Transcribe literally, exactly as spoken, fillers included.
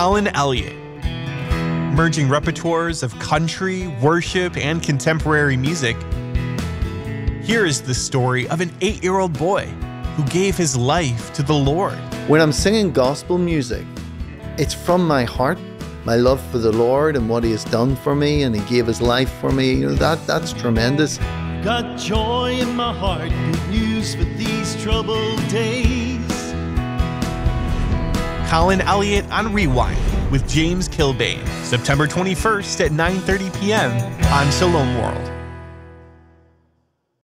Colin Elliott. Merging repertoires of country, worship, and contemporary music, here is the story of an eight-year-old boy who gave his life to the Lord. When I'm singing gospel music, it's from my heart, my love for the Lord and what he has done for me, and he gave his life for me. You know, that, that's tremendous. Got joy in my heart, good news for these troubled days. Colin Elliott on Rewind with James Kilbane, September twenty-first at nine thirty p m on Shalom World.